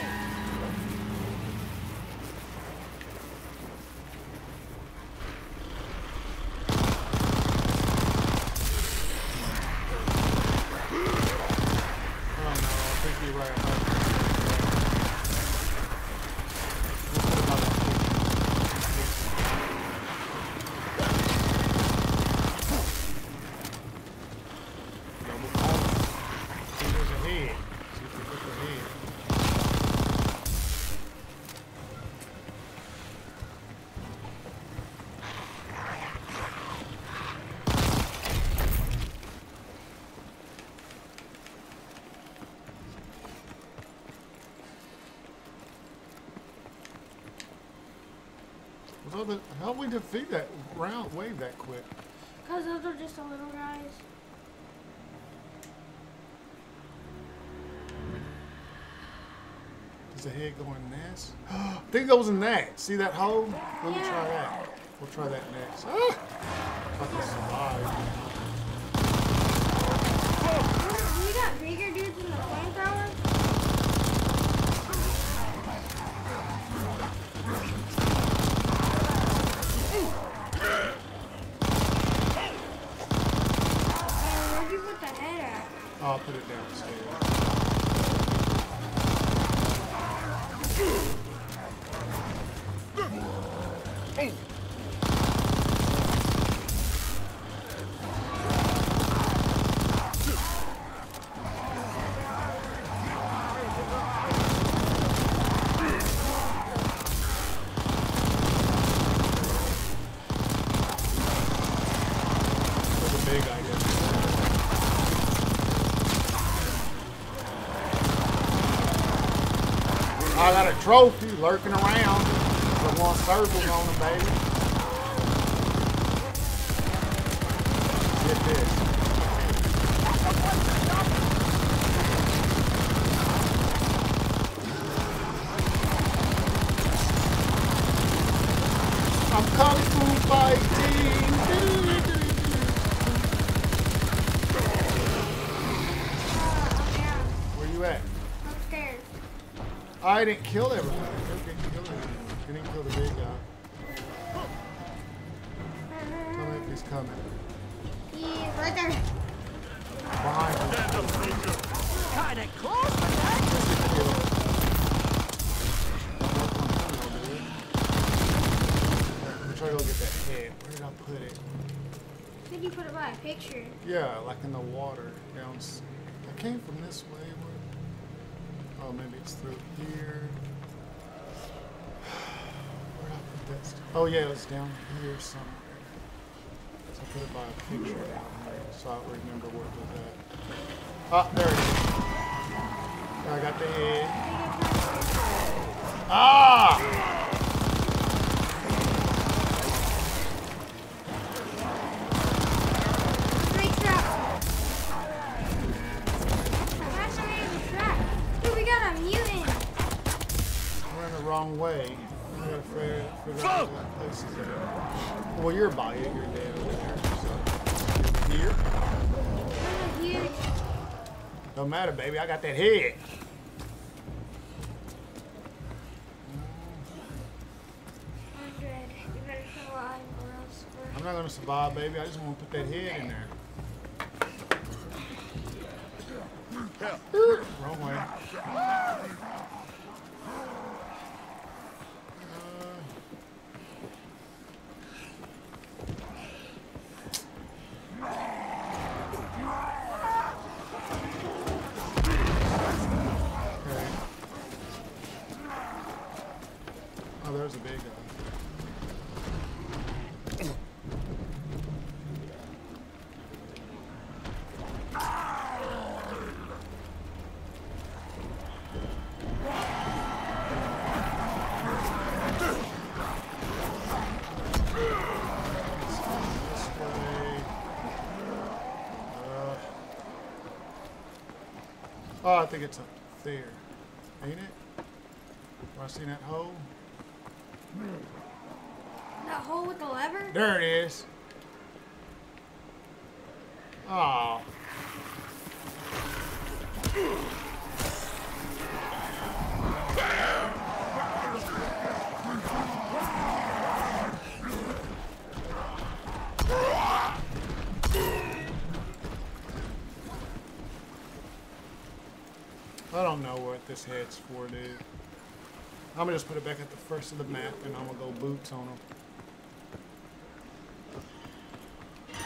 Oh no, I think you're right. How did we defeat that round wave that quick? Because those are just the little guys. There's a head going in this. I think that was in that. See that hole? We'll try that. We'll try that next. Ah! Fucking survive. We got bigger dudes in the flamethrower. I'll put it down. Stay there. I got a trophy lurking around for one circle on him, baby. Get this. I'm coming to fighting. Where you at? Upstairs. I didn't kill everyone. I didn't kill the big guy. Tell me if he's coming. He's right there. Behind him. Kind of close, but I'm gonna try to go get that head. Where did I put it? I think you put it by a picture. Yeah, like in the water. Down. I came from this way. Oh, maybe it's through here. Where did I put that stuff? Oh, yeah, it's down here somewhere. So I put it by a picture down there, so I remember where it was at. Ah, there it is. I got the head. Ah! Wrong way. I gotta figure out where that place is at. Well, you're by it. You're dead over there. So here. Here. Don't matter, baby. I got that head. I'm good. You better survive, or else we're... I'm not gonna survive, baby. I just want to put that head in there. Wrong way. There's a big guy. Oh, I think it's up there. Ain't it? Have I seen that hole? That hole with the lever? There it is. Oh. I don't know what this head's for, dude. I'm gonna just put it back at the first of the map, and I'm gonna go boots on them.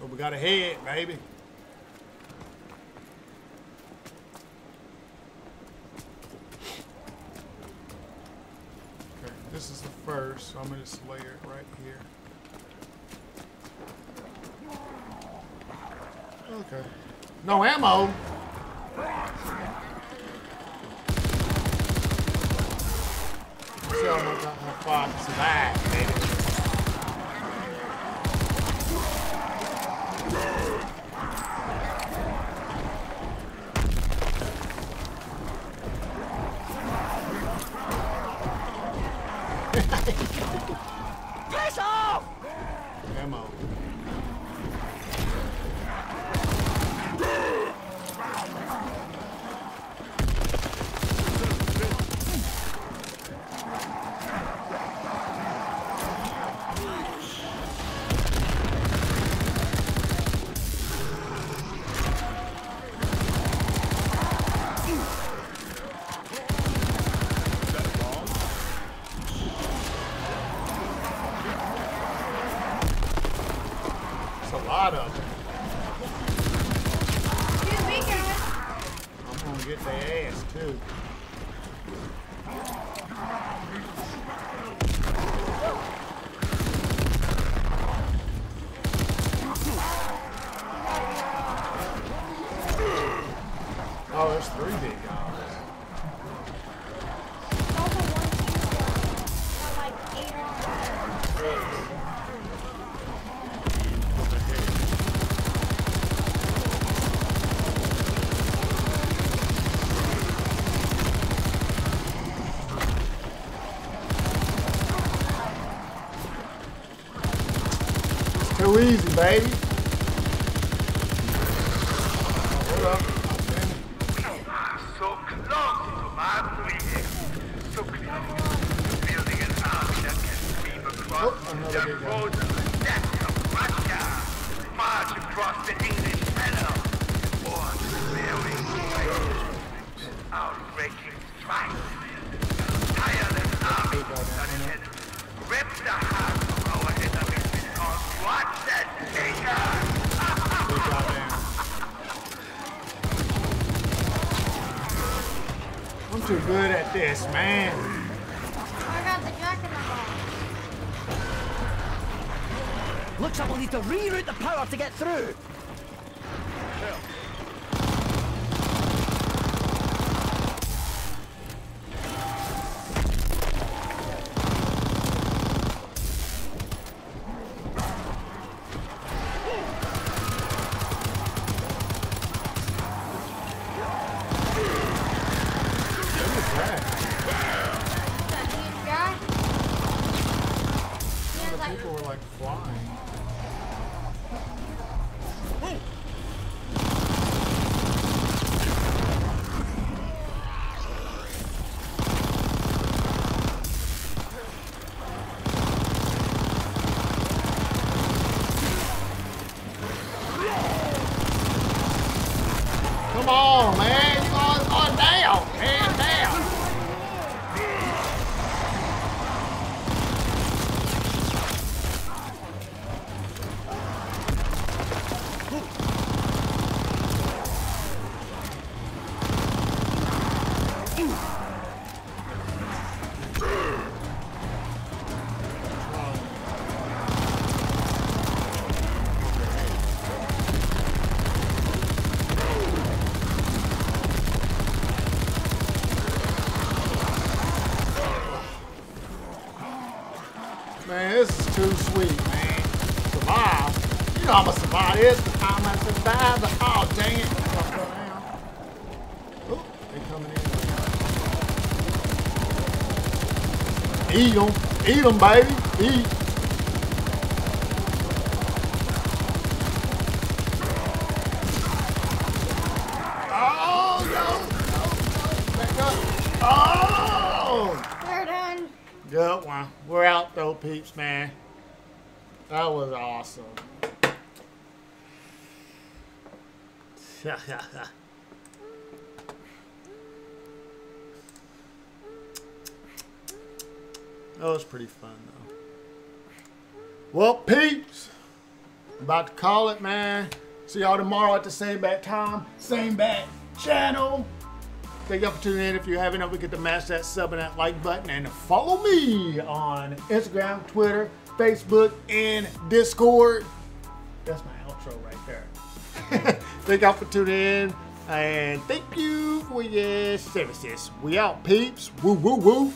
But we got a head, baby. Okay, this is the first, so I'm gonna just layer it right here. Okay. No ammo. so I'm not gonna fucking survive, baby. Piss off! Come on. Easy, baby. Hold up. So close to my bleeding. So close to building an army that can sweep across the roads of the steppes of Russia, march across the English meadow, or bearing waves, outbreaking strikes, tireless armies that can rip the heart of our enemies because what? I'm too good at this, man. I got the jack in my hand. Looks like we'll need to reroute the power to get through. Eat them, baby. Eat. Oh, no. Back up. Oh. We're done. Good one. We're out, though, peeps, man. That was awesome. That was pretty fun, though. Well, peeps, I'm about to call it, man. See y'all tomorrow at the same bat time, same bat channel. Take the opportunity, if you haven't already, to smash that sub and that like button, and follow me on Instagram, Twitter, Facebook, and Discord. That's my outro right there. Thank y'all for tuning in, and thank you for your services. We out, peeps. Woo, woo, woo.